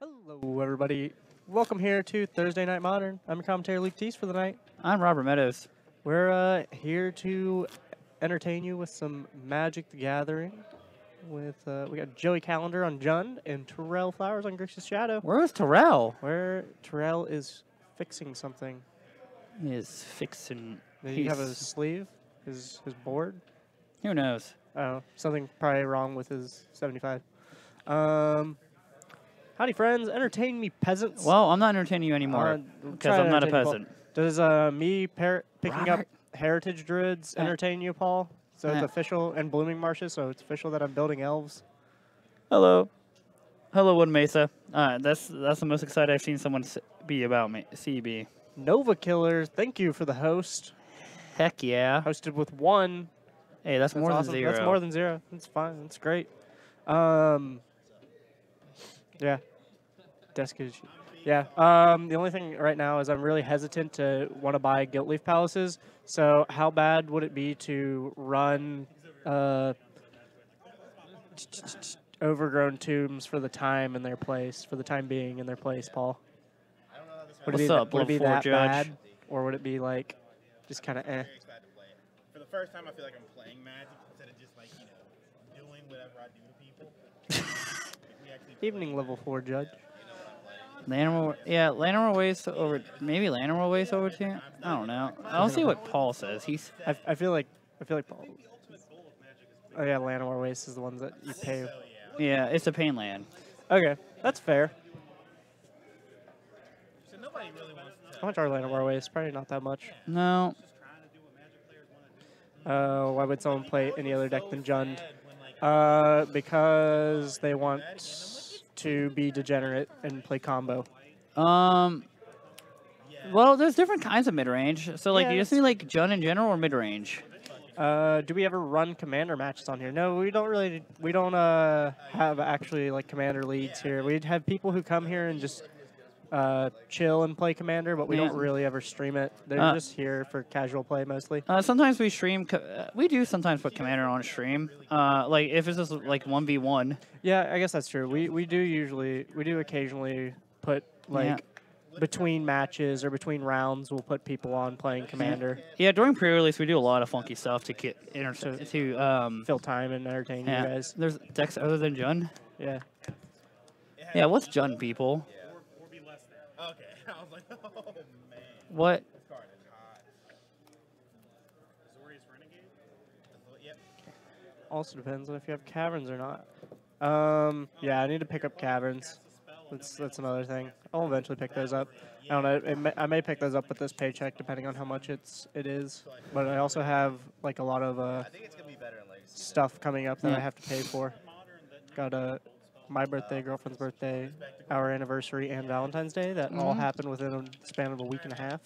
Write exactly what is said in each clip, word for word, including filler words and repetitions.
Hello, everybody. Welcome here to Thursday Night Modern. I'm your commentator, Luke Tease, for the night. I'm Robert Meadows. We're uh, here to entertain you with some Magic the Gathering. With uh, we got Joey Calendar on Jund and Terrell Flowers on Grixis Shadow. Where is Terrell? Where Terrell is fixing something. He is fixing. Did he have a sleeve? His his board? Who knows? Oh, something probably wrong with his seventy-five. Um, howdy, friends. Entertain me, peasants. Well, I'm not entertaining you anymore because uh, I'm not a peasant. Paul. Does uh, me par picking Robert. up heritage druids uh. entertain you, Paul? So it's official, and blooming marshes, so it's official that I'm building elves. Hello. Hello, Wood Mesa. Uh, that's that's the most excited I've seen someone be about me, C B. Nova Killer, thank you for the host. Heck yeah. Hosted with one. Hey, that's, that's more awesome. than zero. That's more than zero. That's fine. That's great. Um, yeah. Desk is... Yeah, um, the only thing right now is I'm really hesitant to want to buy Guiltleaf Palaces, so how bad would it be to run uh, Overgrown Tombs for the time in their place, for the time being in their place, Paul? Would it be, What's up, would it be that judge? bad, or would it be, like, just kind of eh? For the first time, I feel like I'm playing Magic instead of just, like, you know, doing whatever I do to people. Evening level four judge. Lanimal, yeah, Lanimal Waste over, maybe Lanimal Waste over here. I don't know. I don't see what Paul says. He's. I, I feel like, I feel like Paul. Oh yeah, Lanimal Waste is the ones that you pay. Yeah, it's a pain land. Okay, that's fair. How much are Lanimal Waste? Probably not that much. No. Uh, why would someone play any other deck than Jund? Uh, because they want to be degenerate and play combo. Um, well, there's different kinds of mid-range. So, like, yeah, you just mean, like, Jund in general or mid-range? Uh, do we ever run commander matches on here? No, we don't really, we don't, uh, have actually, like, commander leads here. We'd have people who come here and just, uh, chill and play commander, but we yeah. don't really ever stream it. They're uh, just here for casual play, mostly. Uh, sometimes we stream, co we do sometimes put commander on stream. Uh, like, if it's just, like, one v one. Yeah, I guess that's true. We we do usually we do occasionally put like yeah. between matches or between rounds we'll put people on playing commander. Yeah, during pre-release we do a lot of funky stuff to get so, to um fill time and entertain yeah. you guys. There's decks other than Jund. Yeah. Yeah, what's Jund, people? Okay. I was like, oh man. What? Also depends on if you have caverns or not. Um, yeah, I need to pick up caverns. That's, that's another thing. I'll eventually pick those up. I don't know. It may, I may pick those up with this paycheck, depending on how much it's it is. But I also have like a lot of uh, stuff coming up that yeah. I have to pay for. Got a my birthday, girlfriend's birthday, our anniversary, and Valentine's Day. That mm-hmm. all happened within a span of a week and a half.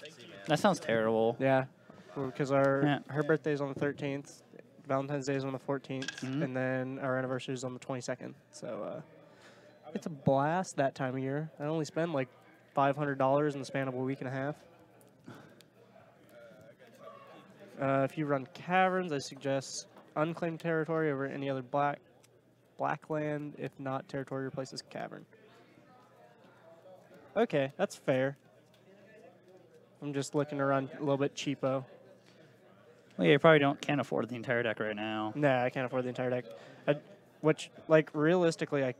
That sounds terrible. Yeah, because our yeah. her birthday is on the thirteenth. Valentine's Day is on the fourteenth, mm-hmm. and then our anniversary is on the twenty-second. So uh, it's a blast that time of year. I only spend like five hundred dollars in the span of a week and a half. Uh, if you run caverns, I suggest unclaimed territory over any other black black land. If not, territory replaces cavern. Okay, that's fair. I'm just looking to run a little bit cheapo. Well, yeah, you probably don't can't afford the entire deck right now. Nah, I can't afford the entire deck. I, which, like, realistically, I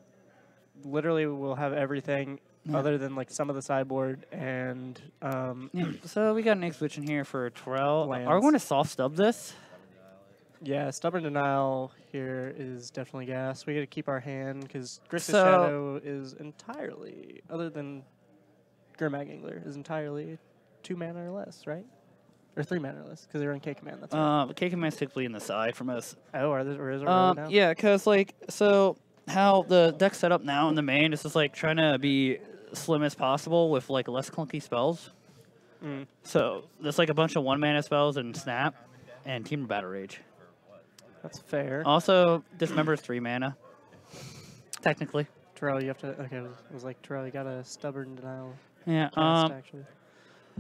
literally will have everything yeah. other than, like, some of the sideboard and... Um, yeah. So we got an X-Witch in here for Terrell. Lands. Are we going to soft stub this? Yeah, Stubborn Denial here is definitely gas. We got to keep our hand, because Grixis so, Shadow is entirely, other than Gurmag Angler, is entirely two mana or less, right? Or three mana or less, because they're in K-Command. That's uh, K-Command's typically in the side from us. Oh, are there, or is there um, now? Yeah, because, like, so how the deck's set up now in the main is just, like, trying to be slim as possible with, like, less clunky spells. Mm. So there's, like, a bunch of one-mana spells and Snap and Team Battle Rage. That's fair. Also, Dismember's three mana, technically. Terrell, you have to... Okay, it was, it was like, Terrell, you got a Stubborn Denial. Yeah, um... Actually.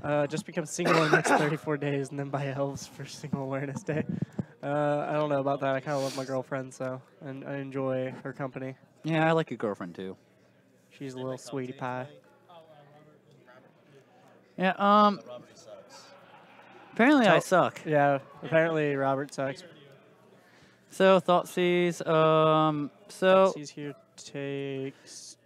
Uh, just become single in the next thirty-four days, and then buy elves for Single Awareness Day. Uh, I don't know about that. I kind of love my girlfriend, so and I enjoy her company. Yeah, I like your girlfriend too. She's a little sweetie pie. Yeah, um... Apparently I suck. Yeah, apparently Robert sucks. So, Thoughtseize, um... So... Thoughtseize here takes...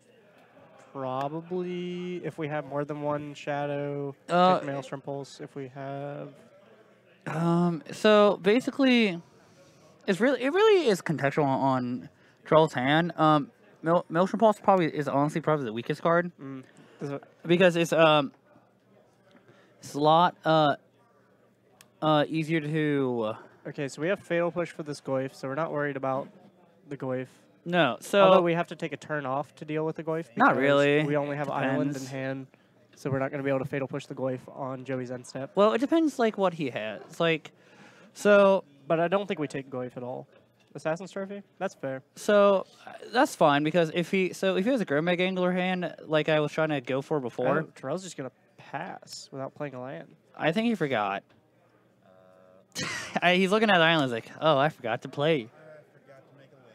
Probably, if we have more than one shadow, uh, take Maelstrom Pulse if we have... Um, so, basically... It's really, it really is contextual on Troll's hand. Um, Mael Maelstrom Pulse probably is honestly probably the weakest card mm. because it's um, it's a lot uh, uh, easier to. Okay, so we have Fatal Push for this Goyf, so we're not worried about the Goyf. No, so although we have to take a turn off to deal with the Goyf. Not really. We only have depends. Island in hand, so we're not going to be able to Fatal Push the Goyf on Joey's end step. Well, it depends like what he has, like so. But I don't think we take Goyf at all. Assassin's Trophy? That's fair. So, uh, that's fine, because if he... So, if he has a Grim Egg Angler hand, like I was trying to go for before... Oh, Terrell's just going to pass without playing a land. I think he forgot. Uh, he's looking at the island, he's like, oh, I forgot to play. I forgot to make a land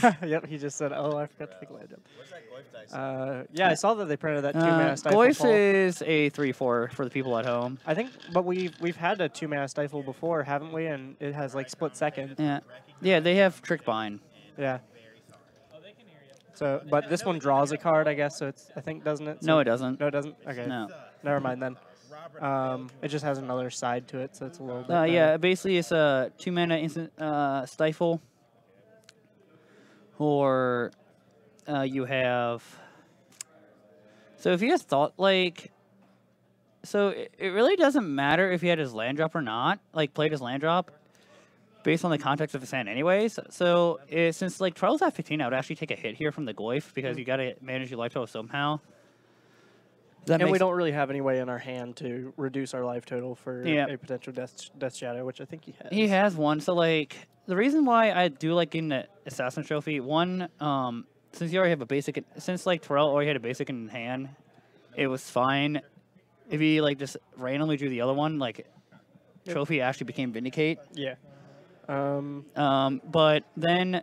drop. Yep, he just said, oh, I forgot to make a land drop. What's that Goyf dice? Uh, yeah, I saw that they printed that two-mana uh, Stifle. Goyf is a three four for the people at home. I think, but we've, we've had a two-mana Stifle before, haven't we? And it has, like, split second. Yeah. Yeah, they have Trick Bind. Yeah. So, but this one draws a card, I guess. So it's, I think, doesn't it? So no, it doesn't. No, it doesn't. Okay. No. Never mind then. Um, it just has another side to it, so it's a little. Bit uh, yeah, basically it's a two mana instant uh, stifle, or uh, you have. So if you guys thought like, so it, it really doesn't matter if he had his land drop or not. Like played his land drop. Based on the context of his hand anyways. So, uh, since, like, Trials at fifteen, I would actually take a hit here from the Goyf, because you got to manage your life total somehow. That and we don't really have any way in our hand to reduce our life total for yeah. a potential death, death Shadow, which I think he has. He has one. So, like, the reason why I do like getting the Assassin Trophy, one, um, since you already have a basic... Since, like, Terrell already had a basic in hand, it was fine. If he, like, just randomly drew the other one, like, yep. Trophy actually became Vindicate. Yeah. Um, um, but then,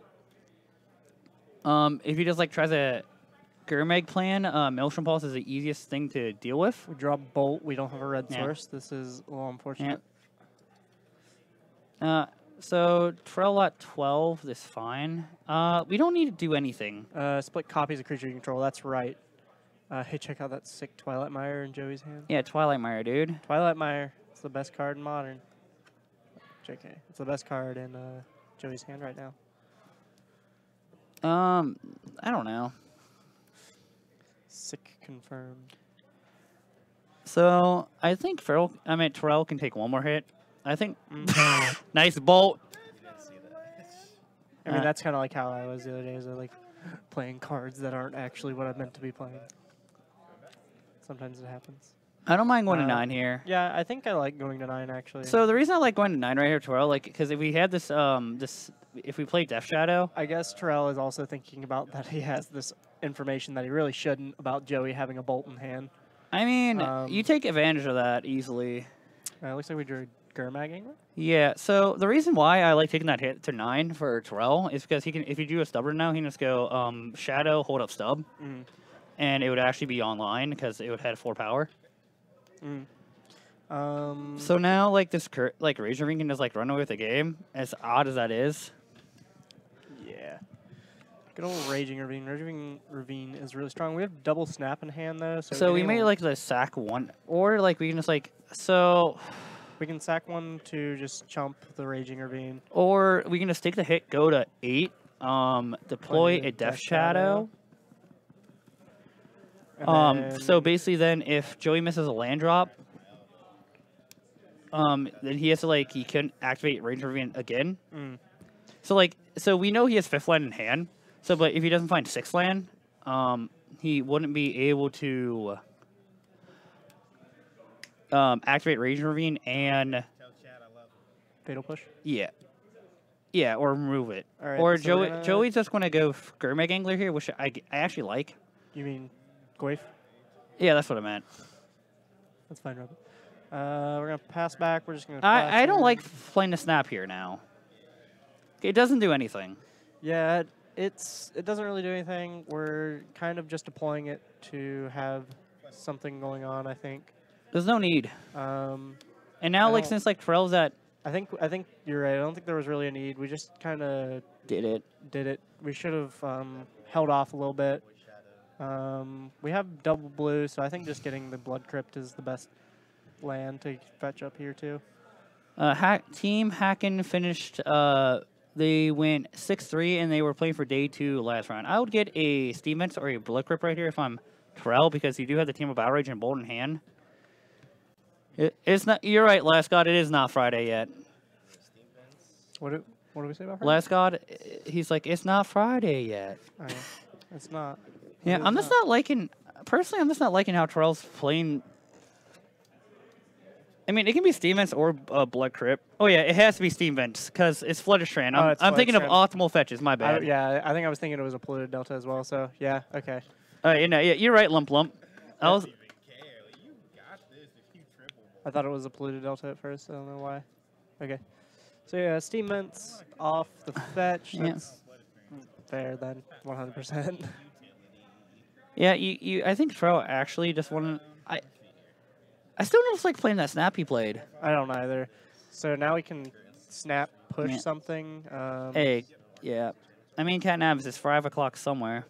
um, if he just like tries a Gurmag plan, uh, Maelstrom Pulse is the easiest thing to deal with. We draw Bolt. We don't have a red yeah. source. This is a little unfortunate. Yeah. Uh, so Trell at twelve is fine. Uh, we don't need to do anything. Uh, split copies of creature you control. That's right. Uh, hey, check out that sick Twilight Mire in Joey's hand. Yeah, Twilight Mire, dude. Twilight Mire. It's the best card in Modern. J K. It's the best card in uh, Joey's hand right now. Um, I don't know. Sick confirmed. So I think Feral. I mean Terrell can take one more hit. I think. Mm-hmm. Nice Bolt. I mean uh, that's kind of like how I was the other day. Is I like playing cards that aren't actually what I meant to be playing. Sometimes it happens. I don't mind going uh, to nine here. Yeah, I think I like going to nine actually. So the reason I like going to nine right here, Terrell, like because if we had this, um, this if we play Death Shadow, I guess Terrell is also thinking about that he has this information that he really shouldn't about Joey having a Bolt in hand. I mean, um, you take advantage of that easily. Uh, it looks like we drew Gurmag Angler. Yeah. So the reason why I like taking that hit to nine for Terrell is because he can, if you do a stubborn now, he can just go um, Shadow, hold up stub, mm. and it would actually be online because it would have four power. Mm. Um, so now, like this, cur like Razor Ring can just like run away with the game. As odd as that is. Yeah. Good old Raging Ravine. Raging Ravine is really strong. We have double snap in hand though, so, so we may like the sack one, or like we can just like so. We can sack one to just chump the Raging Ravine, or we can just take the hit, go to eight, um, deploy a Death Shadow. shadow. Um, so basically then if Joey misses a land drop, um, then he has to like, he can activate Ranger Ravine again. Mm. So like, so we know he has fifth land in hand. So, but if he doesn't find sixth land, um, he wouldn't be able to, um, activate Ranger Ravine and Tell Chad I love him. Fatal Push. Yeah. Yeah. Or remove it. All right, or so Joey, gonna... Joey's just going to go Gurmag Angler here, which I, I actually like. You mean... Goyf? Yeah, that's what I meant. That's fine, Robert. Uh, we're going to pass back. We're just going to I, I don't like playing the snap here now. It doesn't do anything. Yeah, it's it doesn't really do anything. We're kind of just deploying it to have something going on, I think. There's no need. Um, and now, like since like Pharrell's at, I think I think you're right. I don't think there was really a need. We just kind of did it. Did it. We should have um, held off a little bit. Um, we have double blue, so I think just getting the Blood Crypt is the best land to fetch up here too. Uh, hack, team Hacken finished. Uh, they went six three, and they were playing for day two last round. I would get a Stevens or a Blood Crypt right here if I'm Pharrell, because you do have the team of Battle Rage and Bolt in hand. It, it's not. You're right, Last God. It is not Friday yet. What do, what do we say about Friday? Last God, he's like, it's not Friday yet. Oh, yeah. It's not. Yeah, it's I'm just not. not liking. Personally, I'm just not liking how Pharrell's playing. I mean, it can be Steam Vents or uh, Blood Crypt. Oh, yeah, it has to be Steam Vents, because it's Flutterstrand. I'm, oh, it's I'm Flutterstrand. thinking of Optimal Fetches, my bad. I, yeah, I think I was thinking it was a Polluted Delta as well, so, yeah, okay. Uh, you know, yeah, you're right, Lump Lump. I, was, I thought it was a Polluted Delta at first, I don't know why. Okay. So, yeah, Steam Vents off the fetch. That's yeah. fair, then, one hundred percent. Yeah, you, you, I think Tro actually just wanted... I, I still don't like playing that snap he played. I don't either. So now we can snap, push yeah. something. Um, hey, yeah. I mean, Cat Nabs is five o'clock somewhere.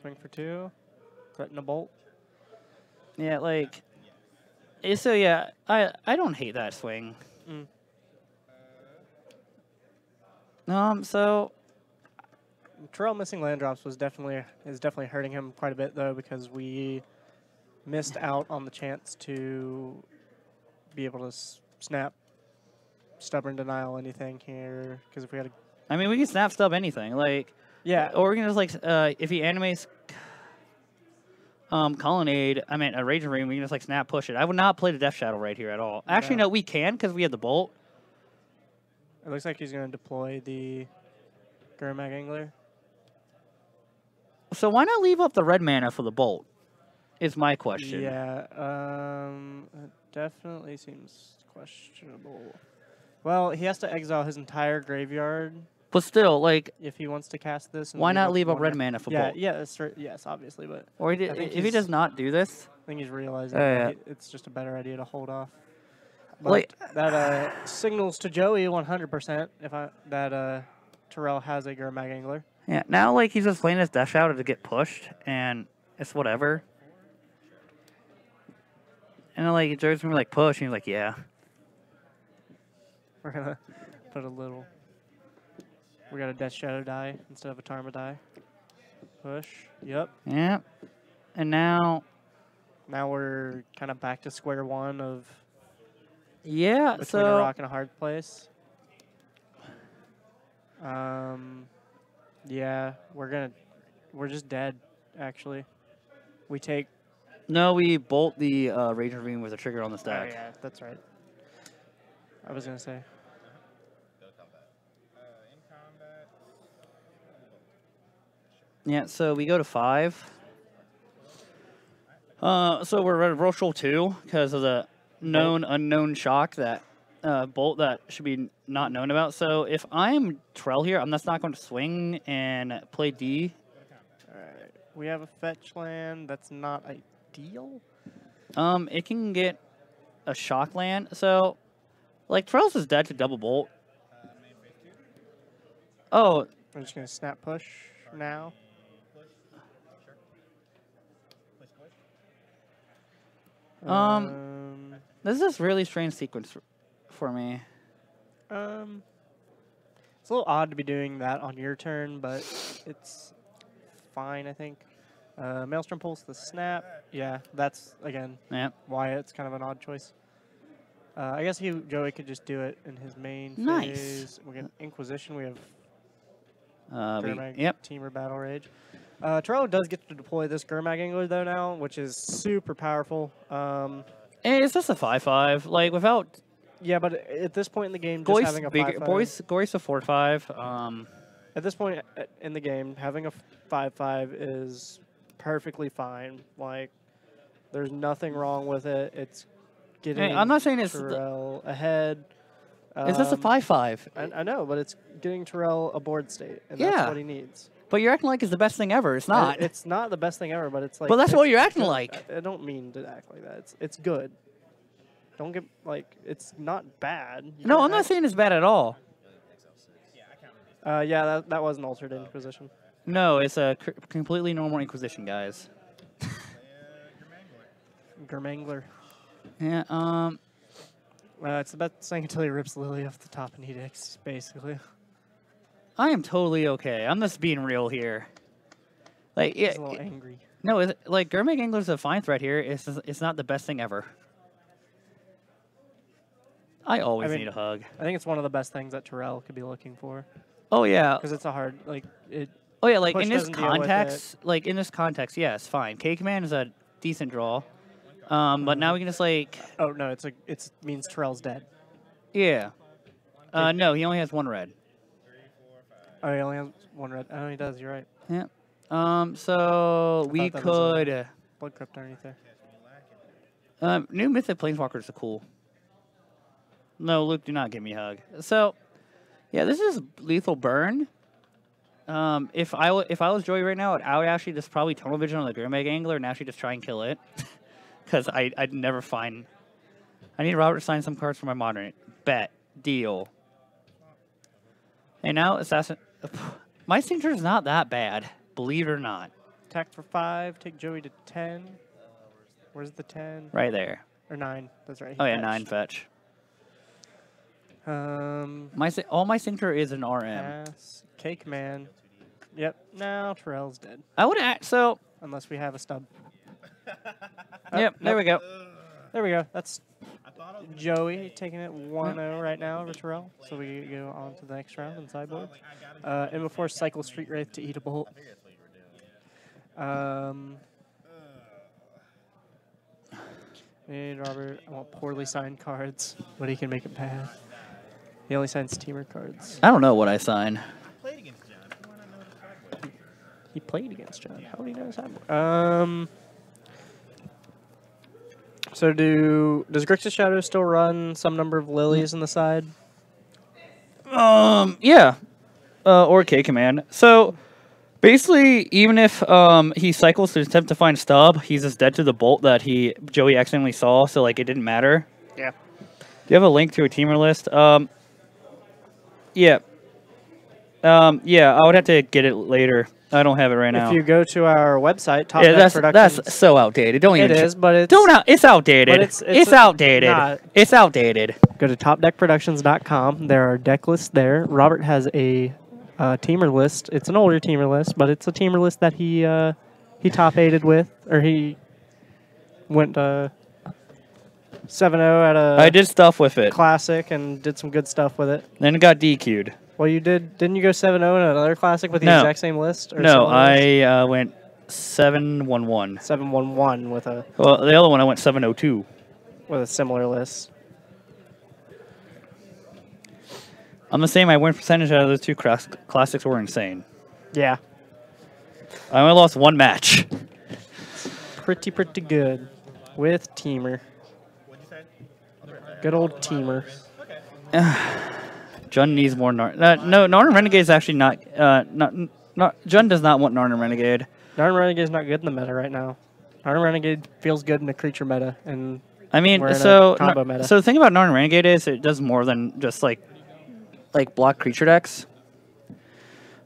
Swing for two. Threaten a bolt. Yeah, like... So, yeah, I, I don't hate that swing. Mm. Um, so... Terrell missing land drops was definitely is definitely hurting him quite a bit, though, because we... missed out on the chance to be able to s snap Stubborn Denial anything here, because if we had a... I mean, we can snap stub anything, like... Yeah. Or we can just, like, uh, if he animates um, Colonnade, I mean, a Raging Ream, we can just, like, snap push it. I would not play the Death Shadow right here at all. Actually, no, no we can, because we have the Bolt. It looks like he's going to deploy the Gurmag Angler. So why not leave up the red mana for the Bolt? Is my question. Yeah, um, it definitely seems questionable. Well, he has to exile his entire graveyard. But still, like, if he wants to cast this, why not leave up red mana for Bolt? Yeah, yeah, that's right, yes, obviously, but or he did, if he does not do this, I think he's realizing uh, that he, it's just a better idea to hold off. But like that uh, signals to Joey one hundred percent if I that uh, Terrell has a Gurmag Angler. Yeah, now like he's just playing his Death Shadow to get pushed, and it's whatever. And then, like, Jared's gonna be like, push, and he's like, yeah. We're gonna put a little... We got a Death Shadow die instead of a Tarma die. Push. Yep. Yep. And now... Now we're kind of back to square one of... Yeah, between so... Between a rock and a hard place. Um... Yeah, we're gonna... We're just dead, actually. We take... No, we bolt the uh, Raging Ravine with a trigger on the stack. Oh, yeah, that's right. I was going to say. Yeah, so we go to five. Uh, so we're at Roshal two because of the known, unknown shock, that uh, bolt that should be not known about. So if I'm Trell here, I'm just not going to swing and play D. All right. We have a fetch land that's not... a deal? Um, it can get a shock land. So, like, Pharrell's is dead to double bolt. Oh. I'm just going to snap push now. Um, this is this really strange sequence for me. Um, it's a little odd to be doing that on your turn, but it's fine, I think. Uh, Maelstrom Pulse, the snap. Yeah, that's, again, yep. why it's kind of an odd choice. Uh, I guess he, Joey could just do it in his main phase. Nice. We get Inquisition. We have uh, Gurmag we, yep. Teamer Battle Rage. Uh, Terrell does get to deploy this Gurmag Angler, though, now, which is super powerful. Um, it's just a five five. Like, without... Yeah, but at this point in the game, just having a five five... Goyce, Goyce a four five. Um, at this point in the game, having a five five is... perfectly fine. Like, there's nothing wrong with it. It's getting hey, I'm not saying it's Terrell ahead. Um, is this a five five? I, I know, but it's getting Terrell a board state, and yeah. that's what he needs. But you're acting like it's the best thing ever. It's not. It's not the best thing ever, but it's like... But that's what you're acting like. I, I don't mean to act like that. It's it's good. Don't get, like, it's not bad. You no, I'm not saying it's bad at all. Uh, yeah, that, that was an altered Inquisition. No, it's a c completely normal Inquisition, guys. Germangler. Yeah, um... Uh, it's the best thing until he rips Lily off the top and he dicks, basically. I am totally okay. I'm just being real here. Like, yeah, he's a little angry. No, it, like, Germangler's a fine threat here. It's, it's not the best thing ever. I always I mean, need a hug. I think it's one of the best things that Terrell could be looking for. Oh, yeah. Because it's a hard, like, it... Oh, yeah, like, in this context, like, in this context, yes, fine. K-Command is a decent draw. Um, but now we can just, like... Oh, no, it's like, it means Terrell's dead. Yeah. Uh, no, he only has one red. Oh, he only has one red. Oh, he does. You're right. Yeah. Um. So I we could. Blood Crypt underneath there. Um. New Mythic Planeswalkers are cool. No, Luke, do not give me a hug. So, yeah, this is lethal burn. Um. If I if I was Joy right now, I would actually just probably Tunnel Vision on the Gurmagangler and actually just try and kill it, because I I'd never find. I need Robert to sign some cards for my modern bet deal. And now Assassin. My signature is not that bad, believe it or not. Attack for five, take Joey to ten. Where's the ten? Right there. Or nine. That's right. He oh yeah, fetched. nine fetch. Um, my all my signature is an R M. Pass. Cake man. Yep. Now Terrell's dead. I would act so. Unless we have a stub. oh, yep. Nope. There we go. There we go. That's Joey taking it one oh right now over Terrell, so we go on to the next round in sideboards. Uh, and before cycle Street Wraith to eat a bolt. Um, and Robert, I want poorly signed cards, but he can make it pass. He only signs teamer cards. I don't know what I sign. He played against John. How would he know his sideboard? Um. So do does Grixis Shadow still run some number of lilies in the side? Um, yeah, uh, or K Command. So basically, even if um he cycles to attempt to find stub, he's just dead to the bolt that he Joey accidentally saw. So like it didn't matter. Yeah. Do you have a link to a teamer list? Um. Yeah. Um. Yeah, I would have to get it later. I don't have it right now. If you go to our website, Top yeah, that's, that's so outdated. Don't even. It is, but it's don't. Out, it's outdated. But it's, it's, it's a, outdated. Not. It's outdated. Go to top deck productions dot com. There are deck lists there. Robert has a uh, teamer list. It's an older teamer list, but it's a teamer list that he uh, he top aided with, or he went to seven oh at a. I did stuff with it. Classic and did some good stuff with it. Then it got D Q'd. Well, you did. Didn't you go seven oh in another classic with the no. exact same list? Or no, I uh, went seven one one. seven one one with a. Well, the other one I went seven oh two. With a similar list. I'm the same. My win percentage out of those two class classics were insane. Yeah. I only lost one match. Pretty, pretty good. With Teamer. What'd you say? Good old Teamer. Okay. Jun needs more Narn. Uh, no, Narn Renegade is actually not. Uh, not, not. Jun does not want Narn Renegade. Narn Renegade is not good in the meta right now. Narn Renegade feels good in the creature meta, and I mean, we're so in a combo meta. So the thing about Narn Renegade is it does more than just like, like block creature decks.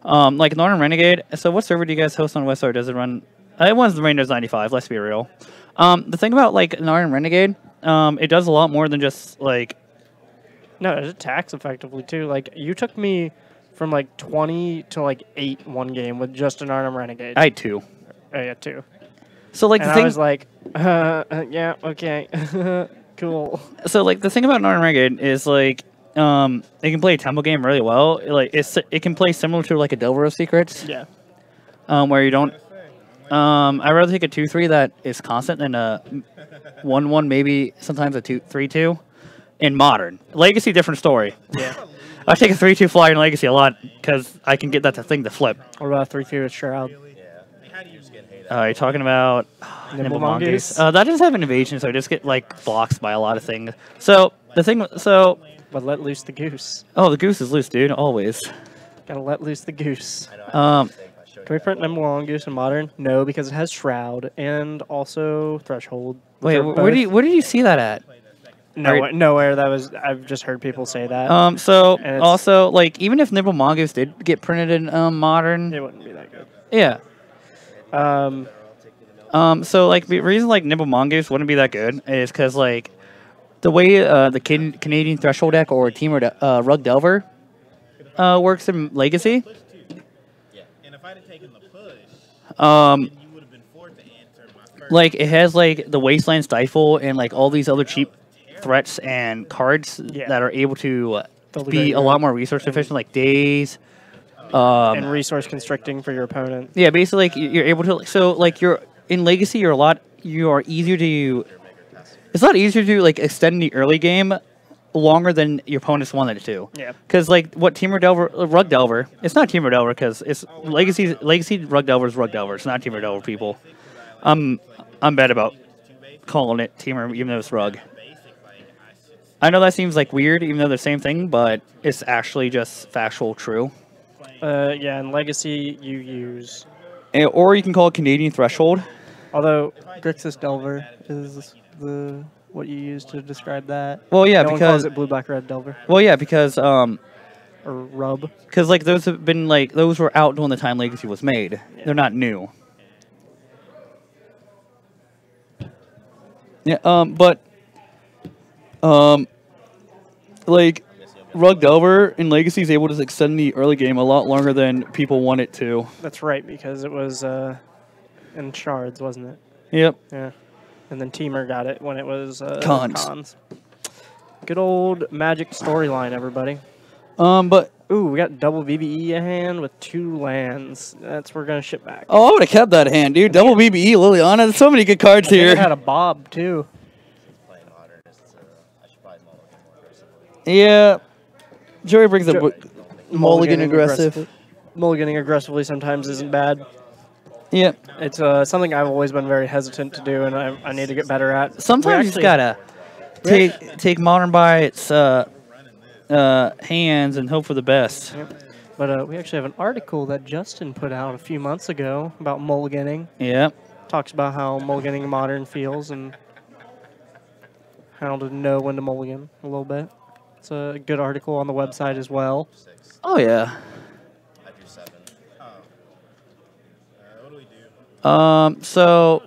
Um, like Narn Renegade. So what server do you guys host on Westar? Does it run? It runs the Rangers ninety-five. Let's be real. Um, the thing about like Narn Renegade, um, it does a lot more than just like. No, it attacks effectively, too. Like, you took me from, like, twenty to, like, eight in one game with just an Arnhem Renegade. I had two. Oh, yeah, two. So, like, and the thing... I was like, uh, uh, yeah, okay, cool. So, like, the thing about an Arnhem Renegade is, like, um, it can play a tempo game really well. Like, it's, it can play similar to, like, a Delver of Secrets. Yeah. Um, where you don't... Um, I'd rather take a two three that is constant than a one one, maybe sometimes a two three two. In Modern. Legacy, different story. Yeah. I take a three two flyer in Legacy a lot because I can get that thing to flip. What about three two with Shroud? Uh, you're talking about uh, Nimble, Nimble Mongoose. Uh, that does have an evasion, so I just get like blocks by a lot of things. So the thing, so But let loose the goose. Oh, the goose is loose, dude. Always. Gotta let loose the goose. I know, I um, can we print Nimble Mongoose in Modern? No, because it has Shroud and also Threshold. Wait, where do you, where did you see that at? Nowhere, nowhere. That was I've just heard people say that. Um. So also, like, even if Nimble Mongoose did get printed in um, Modern, it wouldn't be that good. Yeah. Um. Um. So like the reason like Nimble Mongoose wouldn't be that good is because like the way uh, the can Canadian Threshold deck or Team or de uh, Rug Delver uh, works in Legacy. Um. Like it has like the Wasteland Stifle and like all these other cheap threats and cards yeah. that are able to uh, be a lot more resource efficient, like Daze. Um, and resource constricting for your opponent. Yeah, basically, like, you're able to... So, like, you're... In Legacy, you're a lot... You are easier to... It's a lot easier to, like, extend the early game longer than your opponent's wanted it to. Yeah. Because, like, what Team Delver... Rug Delver... It's not Team Delver, because it's... Legacy, Legacy Rug Delver is Rug Delver. It's not Team Delver, people. Um, I'm bad about calling it Team even though it's Rug. I know that seems like weird, even though they're the same thing, but it's actually just factual true. Uh, yeah, in Legacy, you use... And, or you can call it Canadian Threshold. Although, Grixis Delver is the what you use to describe that. Well, yeah, no because... one calls it Blue, Black, Red Delver. Well, yeah, because... Um, or Rub. Because, like, those have been, like... Those were out during the time Legacy was made. Yeah. They're not new. Yeah, um, but... Um... Like, Rug Delver in Legacy is able to extend the early game a lot longer than people want it to. That's right, because it was uh, in Shards, wasn't it? Yep. Yeah. And then Teamer got it when it was uh, cons. cons. Good old Magic storyline, everybody. Um, but... Ooh, we got double B B E a hand with two lands. That's we're going to ship back. Oh, I would have kept that hand, dude. Double B B E, Liliana. There's so many good cards here. I had a Bob, too. Yeah, Joey brings up mulligan aggressive. Mulliganing aggressively sometimes isn't bad. Yeah, it's uh, something I've always been very hesitant to do, and I, I need to get better at. Sometimes you just gotta take take Modern by its uh, uh, hands and hope for the best. Yep. But uh, we actually have an article that Justin put out a few months ago about mulliganing. Yeah, talks about how mulliganing Modern feels and how to know when to mulligan a little bit. It's a good article on the website as well. Oh, yeah. Um, so...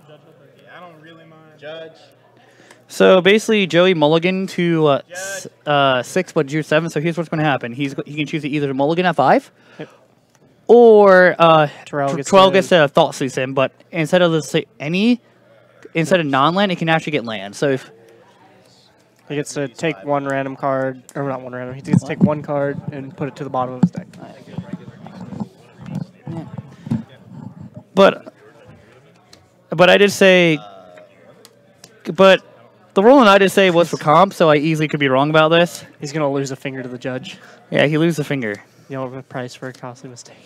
So, basically, Joey mulligan to uh, s uh, six, but drew seven, so here's what's going to happen. He's He can choose to either mulligan at five, yep. or uh, Terrell gets, gets to Thought Seize him, but instead of the, any, instead of non-land, it can actually get land. So if... He gets to take one random card, or not one random, he gets to take one card and put it to the bottom of his deck. Yeah. But, but I did say, but the ruling I did say was for comp, so I easily could be wrong about this. He's going to lose a finger to the judge. Yeah, he loses a finger. You know, the price for a costly mistake.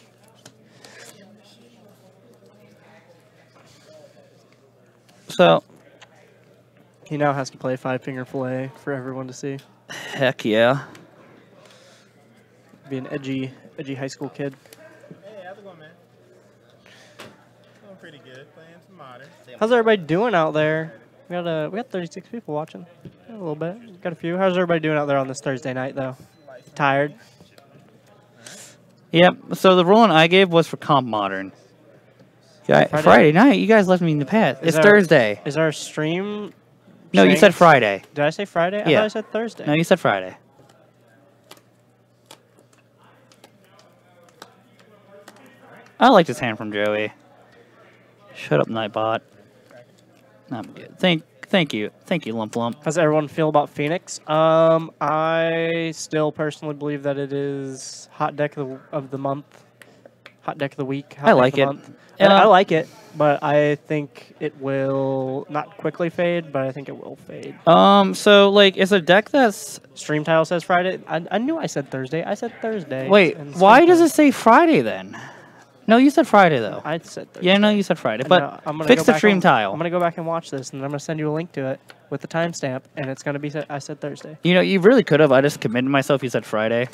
So... He now has to play five-finger fillet for everyone to see. Heck yeah. Be an edgy, edgy high school kid. Hey, how's it going, man? Doing pretty good. Playing some Modern. How's everybody doing out there? We got uh, we got thirty-six people watching. Got a little bit. Got a few. How's everybody doing out there on this Thursday night, though? Tired? Yep. Yeah, so the ruling I gave was for comp Modern. Friday? Friday night. You guys left me in the past. Is it's our, Thursday. Is our stream... No, you said Friday. Did I say Friday? I yeah. thought I said Thursday. No, you said Friday. I like this hand from Joey. Shut up, Nightbot. I'm good. Thank, thank you. Thank you, Lump Lump. How's everyone feel about Phoenix? Um, I still personally believe that it is hot deck of the, of the month. Hot deck of the week. I like it. And I like it, but I think it will not quickly fade, but I think it will fade. Um, so like, it's a deck that's stream title says Friday. I, I knew I said Thursday. I said Thursday. Wait, why does it say Friday then? No, you said Friday, though. I said Thursday. Yeah, no, you said Friday. But no, fix the stream and, tile. I'm going to go back and watch this, and I'm going to send you a link to it with the timestamp, and it's going to be I said Thursday. You know, you really could have. I just committed myself. You said Friday.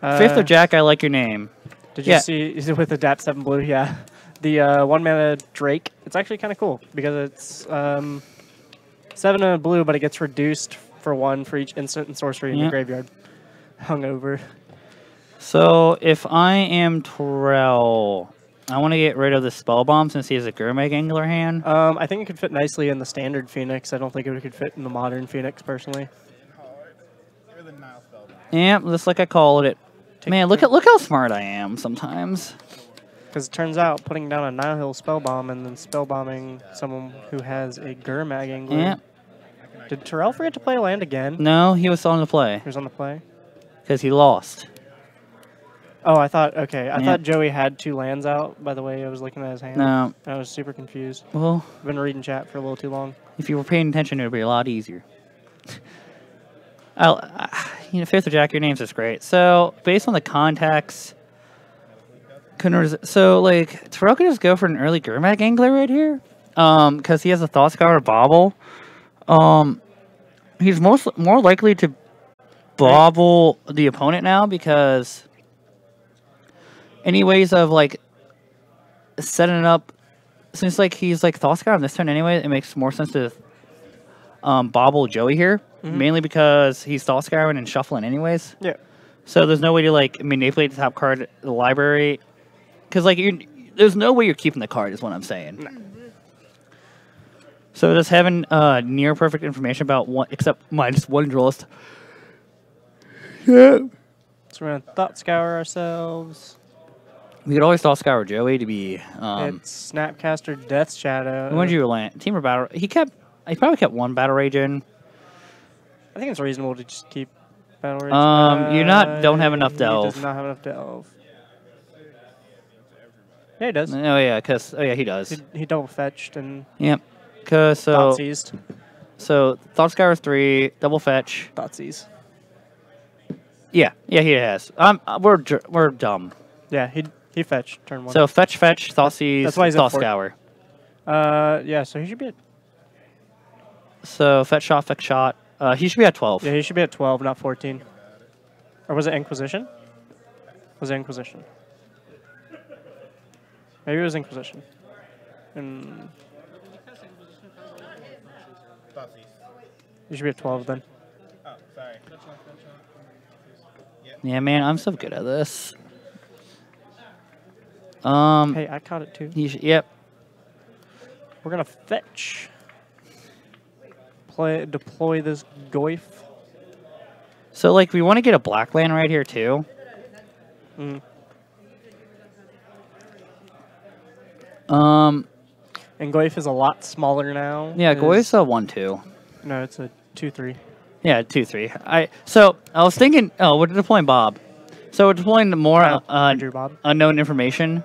Uh, Fifth or Jack, I like your name. Did you yeah. see is it with the D A P seven Blue? Yeah. The uh, one mana Drake. It's actually kind of cool because it's um, seven and a blue, but it gets reduced for one for each instant and sorcery in yeah. the graveyard. Hungover. So if I am Terrell, I want to get rid of the spell bomb since he has a Gurmag Angler hand. Um, I think it could fit nicely in the standard Phoenix. I don't think it could fit in the modern Phoenix personally. Yeah, just like I called it. Take Man, look at look how smart I am sometimes. Because it turns out putting down a Nile Hill spell bomb and then spell bombing someone who has a Gurmag Angler. Yeah. Did Terrell forget to play land again? No, he was still on the play. He was on the play. Because he lost. Oh, I thought, okay. I yeah. thought Joey had two lands out, by the way. I was looking at his hand. No. And I was super confused. Well, I've been reading chat for a little too long. If you were paying attention, it would be a lot easier. I'll, uh, you know, Fifth or Jack, your name's just great. So, based on the contacts, so, like, Terrell could just go for an early Gurmag Angler right here. Um, because he has a Thought Scour Bobble. Um, he's most, more likely to bobble the opponent now because... Any ways of, like, setting it up, since, like, he's, like, Thought Scour on this turn anyway, it makes more sense to um, bobble Joey here, mm-hmm. mainly because he's Thought Scouring and shuffling anyways. Yeah. So there's no way to, like, manipulate the top card of the library. Because, like, you're, there's no way you're keeping the card is what I'm saying. No. So just having uh, near-perfect information about one, except minus one draw list. Yeah. So we're going to Thought Scour ourselves. We could always Thought Scour Joey to be. Um, it's Snapcaster Death Shadow. When did you land? Team or battle? He kept. He probably kept one battle rage in. I think it's reasonable to just keep battle rage. Um, uh, you not don't have enough delve. He does not have enough delve. Yeah, he does. Oh yeah, cause oh yeah, he does. He, he double fetched and. Yep. Cause so. Thought seized. So Thought Scour three double fetch. Thought seized. Yeah, yeah, he has. Um, we're we're dumb. Yeah, he. He fetched turn one. So fetch, fetch, Thought Seize, Thought Scour. Uh, yeah. So he should be at. So fetch shot, fetch shot. Uh, he should be at twelve. Yeah, he should be at twelve, not fourteen. Or was it Inquisition? Was it Inquisition? Maybe it was Inquisition. And you should be at twelve then. Oh, sorry. Yeah, man, I'm so good at this. Um, hey, I caught it too. You should, yep. We're gonna fetch. Play, deploy this Goyf. So, like, we want to get a black land right here too. Mm. Um, and Goyf is a lot smaller now. Yeah, Goyf's a one two. No, it's a two three. Yeah, two three. I so I was thinking. Oh, we're deploying Bob. So we're deploying more uh, uh, unknown information.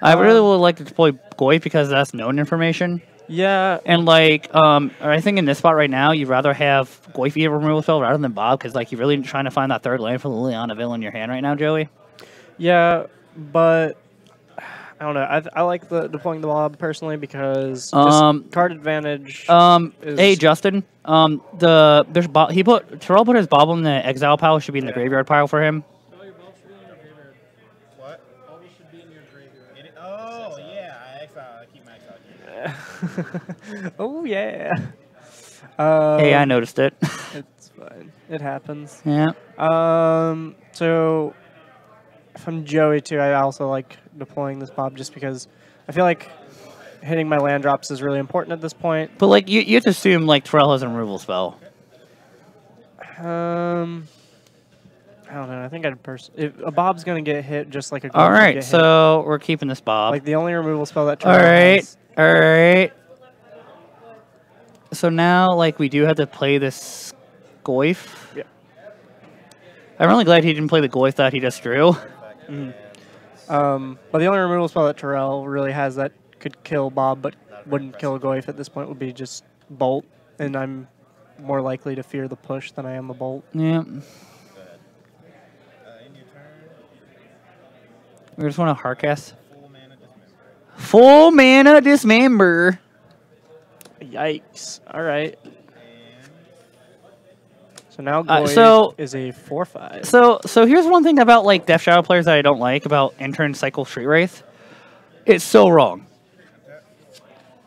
I really would like to deploy Goyf because that's known information. Yeah. And, like, um, I think in this spot right now, you'd rather have Goyf eat a removal spell rather than Bob because, like, you're really trying to find that third land for the Liliana in your hand right now, Joey. Yeah, but I don't know. I, I like the deploying the Bob personally because just um, card advantage. Um, is hey, Justin. Um, the there's Bob. He put Terrell put his Bob in the exile pile. Should be in yeah. the graveyard pile for him. Oh yeah. Um, hey, I noticed it. It's fine. It happens. Yeah. Um. So, if I'm Joey too, I also like deploying this Bob just because I feel like hitting my land drops is really important at this point. But like you, you have to assume like Terrell has a removal spell. Um. I don't know. I think I'd pers if a Bob's gonna get hit just like a. All right. Get so hit. We're keeping this Bob. Like the only removal spell that Terrell. All right. Has Alright. So now, like, we do have to play this Goyf. Yeah. I'm really glad he didn't play the Goyf that he just drew. Mm. Um, but the only removal spell that Terrell really has that could kill Bob but wouldn't kill Goyf at this point would be just Bolt. And I'm more likely to fear the push than I am the Bolt. Yeah. We just want to Harkast. Full mana dismember. Yikes. All right. So now Goy uh, so, is a four five. So so here's one thing about like Death Shadow players that I don't like about Enter and Cycle Street Wraith. It's so wrong.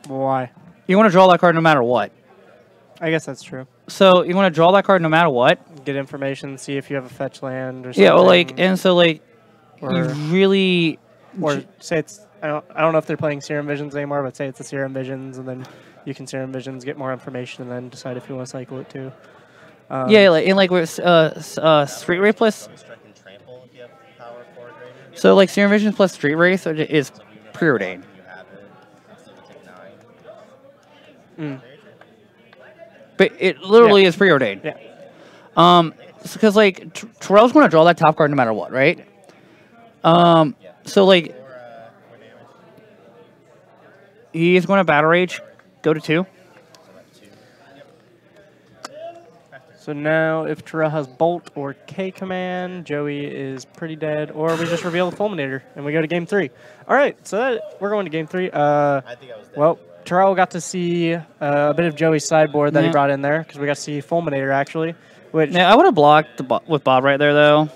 Why? You want to draw that card no matter what. I guess that's true. So you want to draw that card no matter what. Get information, see if you have a fetch land or something. Yeah, well, like, and so like, or, you really... Or say it's... I don't, I don't know if they're playing Serum Visions anymore, but say it's the Serum Visions, and then you can Serum Visions, get more information, and then decide if you want to cycle it too. Um, yeah, like, and like with uh, uh, Street Wraith plus... So like Serum Visions plus Street Wraith is preordained. Mm. But it literally yeah. is preordained. Yeah. Um, because like Terrell's going to draw that top card no matter what, right? Um, so like he's going to Battle Rage, go to two. So now, if Terrell has Bolt or K Command, Joey is pretty dead, or we just reveal the Fulminator and we go to game three. All right, so that, we're going to game three. Uh, I think I was dead. Well. Terrell got to see uh, a bit of Joey's sideboard that yeah. he brought in there, because we got to see Fulminator, actually. Which yeah, I would have blocked the bo with Bob right there, though.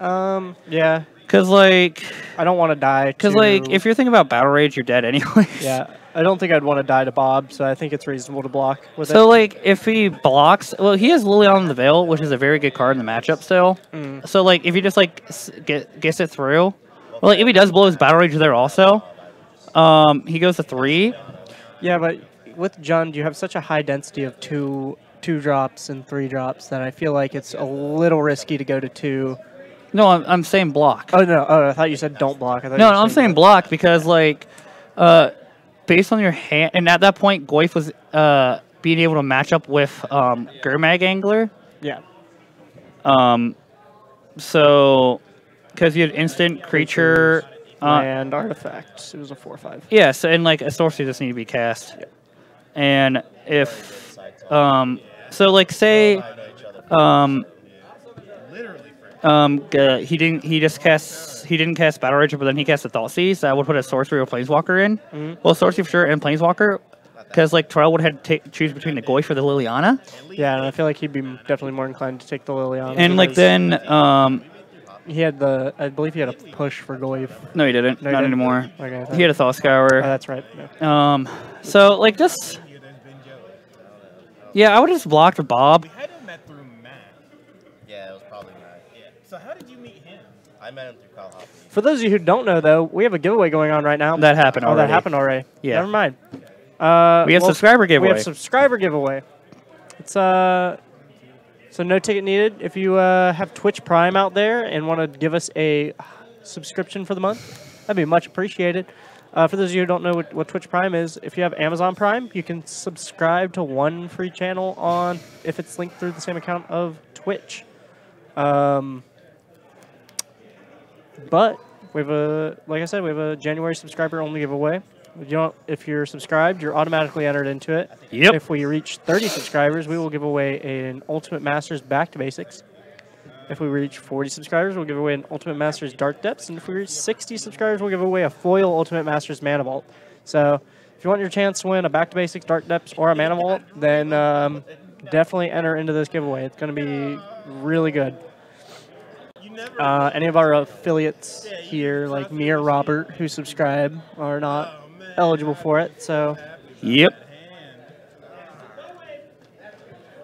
Um, yeah. Because, like... I don't want to die Because, to... like, if you're thinking about Battle Rage, you're dead anyway. Yeah, I don't think I'd want to die to Bob, so I think it's reasonable to block with so, it. So, like, if he blocks... Well, he has Liliana the Veil, which is a very good card in the matchup still. Mm. So, like, if he just, like, get, gets it through... Well, like, if he does blow his Battle Rage there also, um, he goes to three... Yeah, but with Jund, you have such a high density of two two drops and three drops that I feel like it's a little risky to go to two. No, I'm, I'm saying block. Oh, no. Oh, I thought you said don't block. I no, no saying I'm saying block, block because, like, uh, based on your hand... And at that point, Goyf was uh, being able to match up with um, Gurmag Angler. Yeah. Um, so, because you had instant creature... Uh, and artifacts. It was a four five. Yeah, so, and like a sorcery just need to be cast. Yeah. And if, um, so like say, um, um, uh, he didn't, he just cast, he didn't cast Battle Rage, but then he cast a Thoughtseize. So I would put a sorcery or Planeswalker in. Mm-hmm. Well, sorcery for sure and Planeswalker, because like Terrell would have to choose between the Goyf or the Liliana. Yeah, and I feel like he'd be definitely more inclined to take the Liliana. And like then, um. He had the, I believe he had a push for Goyf. No, he didn't. No, he Not didn't. anymore. Okay, he had a Thaw Scour. Oh, that's right. Yeah. Um, so, like, just... Yeah, I would just block for Bob. We had him met through Matt. Yeah, it was probably Matt. Yeah. So how did you meet him? I met him through Kyle Hoffman. For those of you who don't know, though, we have a giveaway going on right now. That happened already. Oh, that happened already. Yeah. Never mind. Uh, we have well, subscriber giveaway. We have subscriber giveaway. It's, uh... So no ticket needed. If you uh, have Twitch Prime out there and want to give us a subscription for the month, that'd be much appreciated. Uh, for those of you who don't know what, what Twitch Prime is, if you have Amazon Prime, you can subscribe to one free channel on if it's linked through the same account of Twitch. Um, but we have a, like I said, we have a January subscriber only giveaway. You don't, if you're subscribed, you're automatically entered into it. Yep. If we reach thirty subscribers, we will give away an Ultimate Masters Back to Basics. If we reach forty subscribers, we'll give away an Ultimate Masters Dark Depths. And if we reach sixty subscribers, we'll give away a foil Ultimate Masters Mana Vault. So if you want your chance to win a Back to Basics, Dark Depths, or a Mana Vault, then um, definitely enter into this giveaway. It's going to be really good. Uh, any of our affiliates here, like me or Robert, who subscribe, are not eligible for it, so. Yep.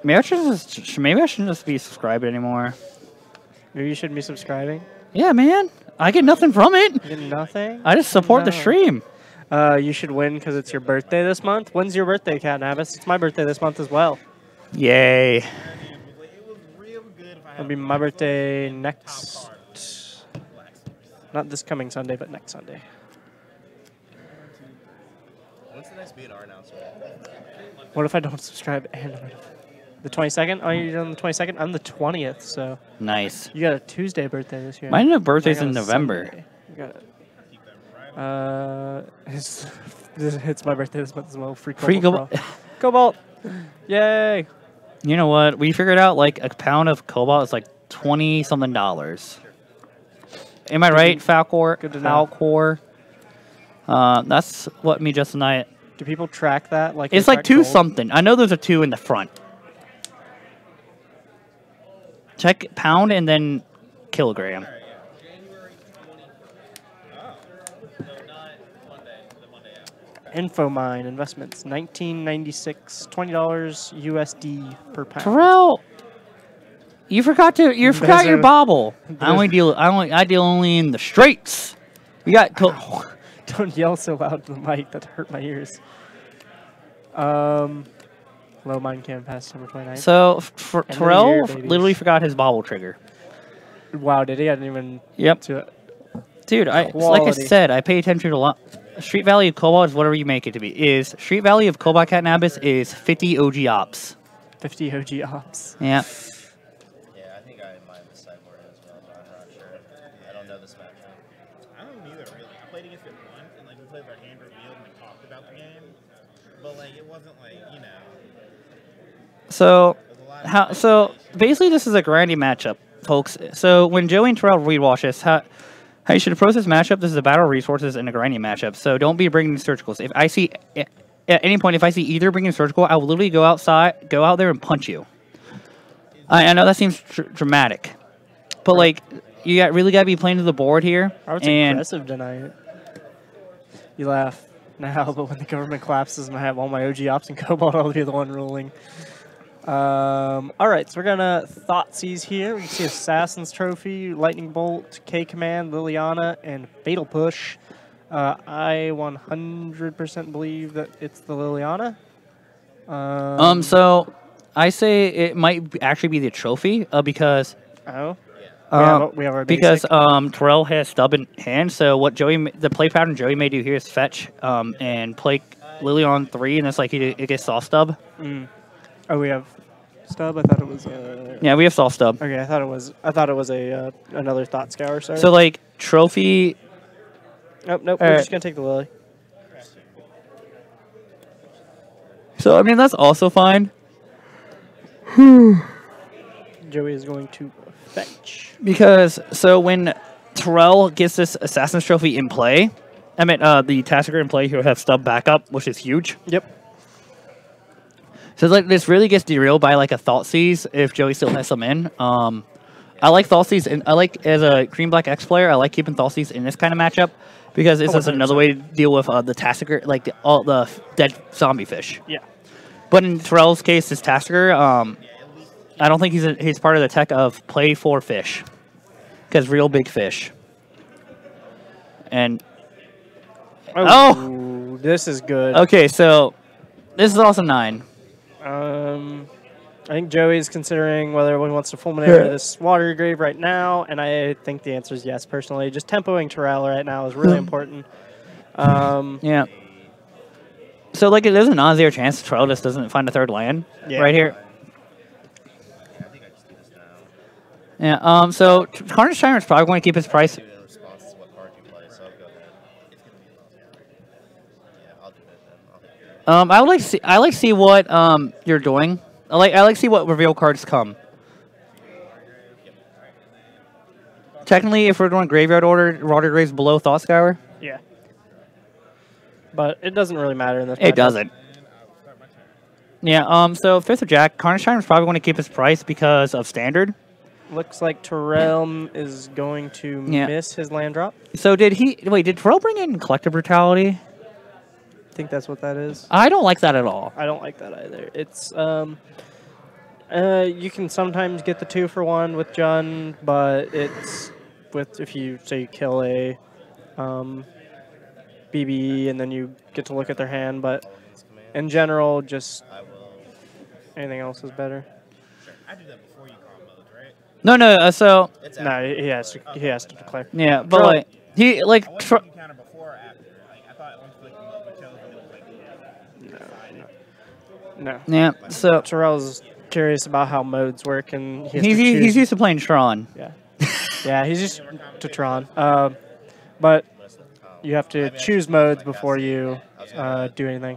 Maybe I should just, maybe I shouldn't just be subscribed anymore. Maybe you shouldn't be subscribing? Yeah, man. I get nothing from it. You get nothing? I just support no. the stream. Uh, you should win because it's your birthday this month. When's your birthday, Cat Navis? It's my birthday this month as well. Yay. It'll be my birthday next... Not this coming Sunday, but next Sunday. What if I don't subscribe and the twenty-second? Oh, you're on the twenty-second? I'm the twentieth, so. Nice. You got a Tuesday birthday this year. Mine birthday's in November. You got it. Uh, it's, it's my birthday this month as well. Free Cobalt. Free Cobalt. Yay. You know what? We figured out like a pound of Cobalt is like twenty something dollars. Am I right? Falcor. Good to know. Falcor. Uh, that's what me just tonight. Do people track that? Like it's like two gold? Something. I know there's a two in the front. Check pound and then kilogram. Infomine Investments, nineteen ninety-six, twenty dollars U S D per pound. Terrell, you forgot to you forgot there's your a, bobble. I only deal I only I deal only in the straights. We got oh, don't yell so loud in the mic, that hurt my ears. Um, low mine can pass September twenty-ninth. So for Terrell year, literally forgot his bobble trigger. Wow, did he? I didn't even. Yep. To it. Dude, I like I said, I pay attention to a lot. Street value of Cobalt is whatever you make it to be. Is street value of Cobalt Cat Nabbis is fifty O G ops. Fifty O G ops. Yeah. Yeah, I think I might have a sideboard as well, but I'm not sure. I don't know this matchup. I don't either really. I played against it once and like we played our hand revealed and we talked about the game. But like it wasn't like, you know. So how so basically this is a grindy matchup, folks. So when Joey and Terrell rewatch this, how How you should approach this matchup, this is a battle of resources and a grinding matchup, so don't be bringing surgicals. If I see, at any point, if I see either bringing surgical, I will literally go outside, go out there and punch you. I, I know that seems dr dramatic, but like, you got really got to be playing to the board here. I was aggressive tonight. You laugh now, but when the government collapses and I have all my O G ops and Cobalt, I'll be the one ruling. Um, Alright, so we're gonna Thoughtseize here. We can see Assassin's Trophy, Lightning Bolt, K-Command, Liliana, and Fatal Push. Uh, I one hundred percent believe that it's the Liliana. Um, um, so, I say it might actually be the Trophy, uh, because... Oh? Um, we have, we have our because um, Terrell has stubborn hand, so what Joey, the play pattern Joey may do here is fetch, um, and play Liliana three, and it's like he, it gets soft stub. Mm. Oh, we have stub. I thought it was. Uh, yeah, we have soft stub. Okay, I thought it was. I thought it was a uh, another thought scour. Sorry. So like trophy. Nope, nope. All we're right. just gonna take the Lily. So I mean that's also fine. Joey is going to fetch because so when Terrell gets this Assassin's Trophy in play, I mean uh, the Tassiger in play, he'll have stub backup, which is huge. Yep. So like this really gets derailed by like a Thoughtseize if Joey still has some in. Um, I like Thoughtseize and I like as a green black X player. I like keeping Thoughtseize in this kind of matchup because it's oh, just another way to deal with uh, the Tassiger, like the, all the dead zombie fish. Yeah. But in Terrell's case, his Tassiger, um, I don't think he's a, he's part of the tech of play for fish because real big fish. And oh, oh, this is good. Okay, so this is also nine. Um, I think Joey's considering whether he wants to fulminate yeah. this water grave right now, and I think the answer is yes, personally. Just tempoing Terrell right now is really important. Um, yeah. So, like, there's a non-zero chance Terrell just doesn't find a third land yeah. right here. Yeah, um, so Carnage Tyrant is probably going to keep his price. Um, I would like to see. I like to see what um you're doing. I like. I like to see what reveal cards come. Technically, if we're doing graveyard order, Water Grave's below Thoughtscour. Yeah. But it doesn't really matter in this. It matchup. Doesn't. Yeah. Um. So fifth of Jack, Carnage Tyrant is probably going to keep his price because of standard. Looks like Terrell is going to yeah. miss his land drop. So did he? Wait, did Terrell bring in Collective Brutality? I think that's what that is. I don't like that at all. I don't like that either. It's um, uh, you can sometimes get the two for one with Jund, but it's with if you say you kill a um, B B E and then you get to look at their hand. But in general, just anything else is better. Sure. I do that before you comboed, right? No, no. Uh, so no, he has to, he has to declare. Yeah, but like he like. No. Yeah. So Terrell's curious about how modes work, and he he's, to he's used to playing Tron. Yeah. yeah, he's used to Tron. Uh, but you have to choose modes before you uh, do anything.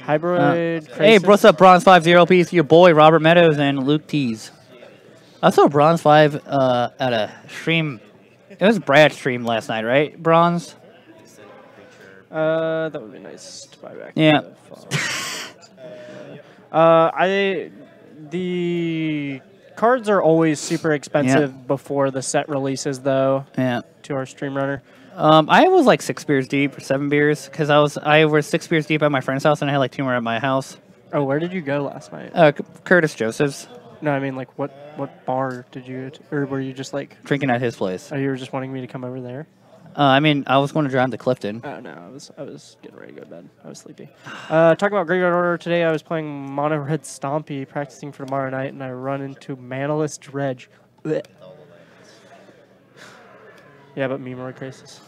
Hybrid. Uh, hey, what's up, Bronze Five Zero Piece? Your boy Robert Meadows and Luke Tees. I saw Bronze Five uh, at a stream It was Brad's stream last night, right? Bronze? Uh, that would be nice to buy back. Yeah. uh, I the cards are always super expensive yeah. before the set releases, though. Yeah. To our stream runner. Um, I was like six beers deep or seven beers because I was I was six beers deep at my friend's house and I had like two more at my house. Oh, where did you go last night? Uh, Curtis Joseph's. No, I mean, like, what what bar did you, or were you just, like... Drinking at his place. Oh, you were just wanting me to come over there? Uh, I mean, I was going to drive to Clifton. Oh, no, I was I was getting ready to go to bed. I was sleepy. Uh, talking about Graveyard Order today, I was playing Mono Red Stompy, practicing for tomorrow night, and I run into Manalus Dredge. Blech. Yeah, but Memory Crisis.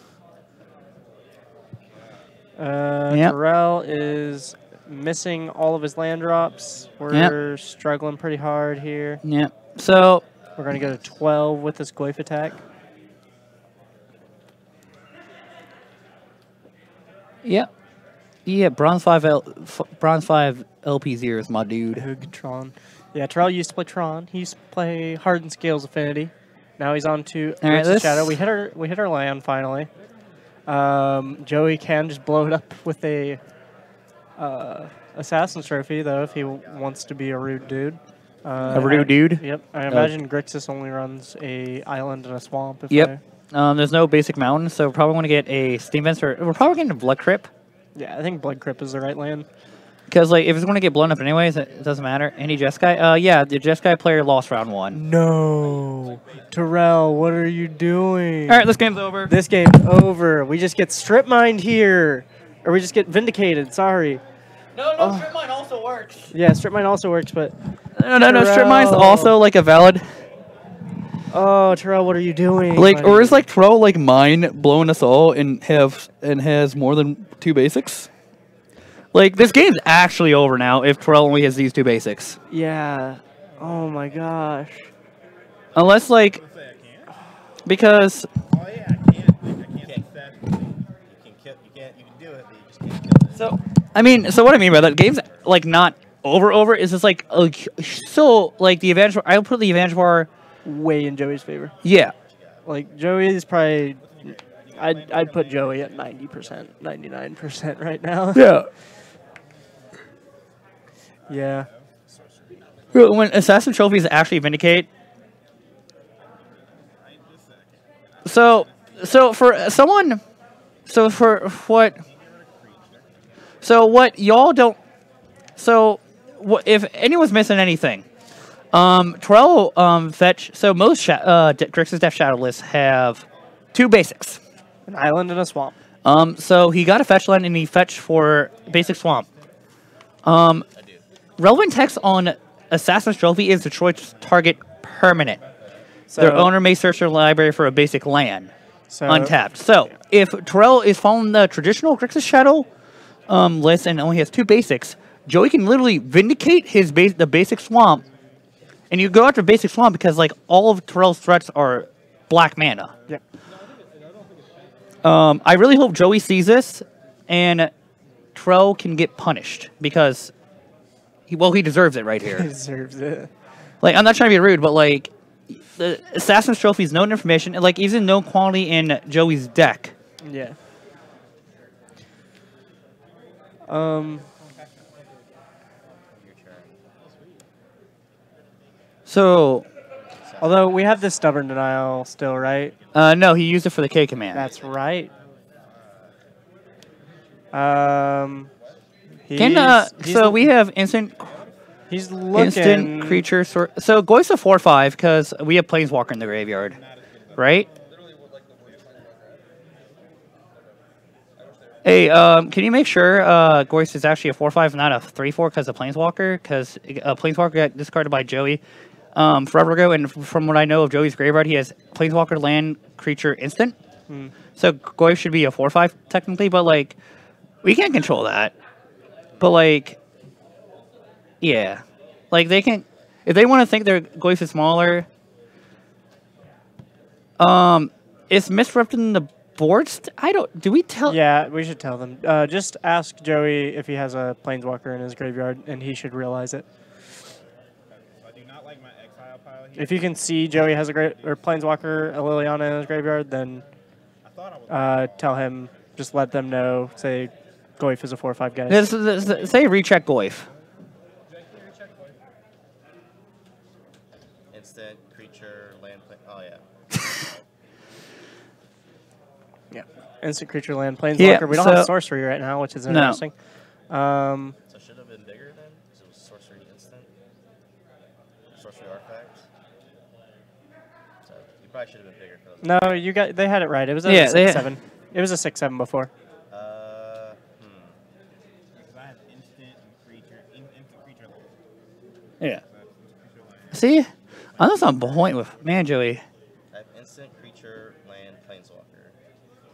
Uh, yep. Terrell is... missing all of his land drops. We're yep. struggling pretty hard here. Yeah. So we're gonna go to twelve with this Goyf attack. Yeah. Yeah. Bronze five L. Bronze five L P zero is my dude. Hoogtron. Yeah. Terrell used to play Tron. He used to play Hardened Scales Affinity. Now he's on to Roots of Shadow. We hit our we hit our land finally. Um, Joey can just blow it up with a. Uh, Assassin's Trophy, though, if he wants to be a rude dude. Uh, a rude I, dude? Yep. I imagine oh. Grixis only runs a island and a swamp. If yep. Um, there's no basic mountain, so we probably want to get a Steam Vents. Or we're probably getting a Blood Crypt. Yeah, I think Blood Crypt is the right land. Because, like, if it's going to get blown up anyways, it doesn't matter. Any Jeskai? Uh, yeah, the Jeskai player lost round one. No. Terrell, what are you doing? All right, this game's over. This game's over. We just get strip mined here. Or we just get vindicated, sorry. No, no, oh. strip mine also works. Yeah, strip mine also works, but... No, no, no, Terrell. Strip mine's also, like, a valid... Oh, Terrell, what are you doing? Like, buddy? Or is, like, Terrell, like, mine blowing us all and have and has more than two basics? Like, this game's actually over now if Terrell only has these two basics. Yeah. Oh, my gosh. Unless, like... Because... Oh, yeah, I can't. I can't do that. You can, you can't, you can do it, but you just can't kill it. So... I mean, so what I mean by that, game's, like, not over over, is just, like, like, so, like, the advantage bar, I'll put the advantage bar... way in Joey's favor. Yeah. Like, Joey is probably, I'd, I'd put Joey at ninety percent, ninety-nine percent right now. Yeah. Yeah. When Assassin's Trophies actually vindicate... So, so for someone... So for what... So what y'all don't, so what, if anyone's missing anything, um, Terrell um, fetch, so most sh uh, Grixis Death Shadow lists have two basics. An island and a swamp. Um, so he got a fetch land and he fetched for basic swamp. Um, relevant text on Assassin's Trophy is Detroit's target permanent. So their owner may search their library for a basic land, so untapped. So yeah. If Terrell is following the traditional Grixis Shadow Um, list and only has two basics, Joey can literally vindicate his base, the basic swamp, and you go after basic swamp because like all of Terrell's threats are black mana. Yeah. Um, I really hope Joey sees this, and Terrell can get punished because, he, well, he deserves it right here. He deserves it. Like I'm not trying to be rude, but like the Assassin's Trophy is known information, and like even known quantity in Joey's deck. Yeah. Um, so, although we have this stubborn denial still, right? Uh, no, he used it for the K command. That's right. Um, Can, uh, he's so we have instant. He's looking instant creature sort. So Goyf's a four five because we have Planeswalker in the graveyard, right? Hey, um, can you make sure uh, Goyf is actually a four five, not a three four, because of Planeswalker? Because uh, Planeswalker got discarded by Joey um, forever ago, and from what I know of Joey's graveyard, he has Planeswalker, land, creature, instant. Hmm. So Goyf should be a four five, technically, but, like, we can't control that. But, like, yeah. Like, they can... If they want to think their Goyf is smaller... Um, it's misrepresenting the... Boards? I don't. Do we tell? Yeah, we should tell them. Uh, just ask Joey if he has a Planeswalker in his graveyard, and he should realize it. I do not like my exile pile if you can see Joey has a great or Planeswalker, Liliana in his graveyard, then uh, tell him, just let them know. Say Goyf is a four or five guy. This, this, this, say recheck Goyf. Instant creature land. Play oh yeah. yeah. Instant creature land Planeswalker. Yeah, we don't so, have sorcery right now, which is interesting. No. Um, so should have been bigger then, because it was sorcery instant. Sorcery artifact. So you probably should have been bigger. For those no, you got. They had it right. It was a yeah, six seven. It was a six seven before. Uh, hmm. Because I have instant creature, instant creature land. Yeah. See, I'm just on point with man, Joey. I have instant creature land Planeswalker.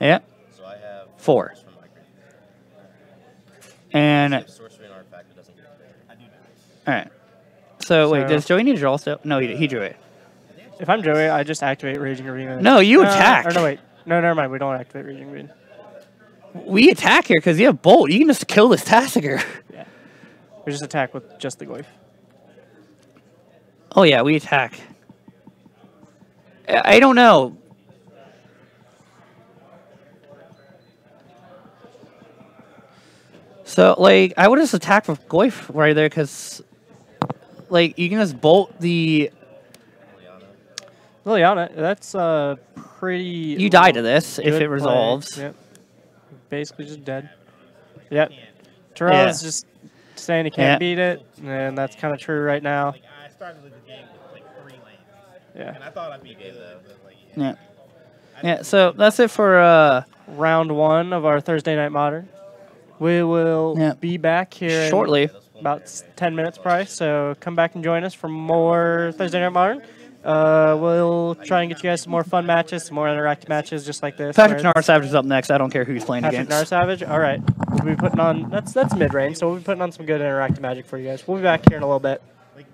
Yeah. So I have four. From my and so sorcery and artifact, it doesn't get it there. I do not. All right. So, so wait, does Joey need to draw stuff? No, he, he drew it. If I'm Joey, I just activate Raging Arena. No, you no, attack. Or no, wait. No, never mind. We don't activate Raging Arena. We attack here because you have Bolt. You can just kill this Tassiger. Yeah. We just attack with just the Goyf. Oh, yeah, we attack. I don't know. So, like, I would just attack with Goyf right there because, like, you can just bolt the... Liliana, that's uh, pretty... You die to this if it resolves. Yep. Basically just dead. Yep. Terrell's yeah. just saying he can't yeah. beat it, and that's kind of true right now. Started with the game with like three lanes. Yeah. And I thought I'd be good though, but like yeah. Yeah. yeah, so that's it for uh round one of our Thursday Night Modern. We will yeah. be back here shortly. In about ten minutes probably. So come back and join us for more Thursday Night Modern. Uh we'll try and get you guys some more fun matches, some more interactive matches just like this. Patrick Narsavage is up next. I don't care who he's playing Patrick against. Patrick Narsavage, alright. We'll be putting on that's that's mid range, so we'll be putting on some good interactive magic for you guys. We'll be back here in a little bit.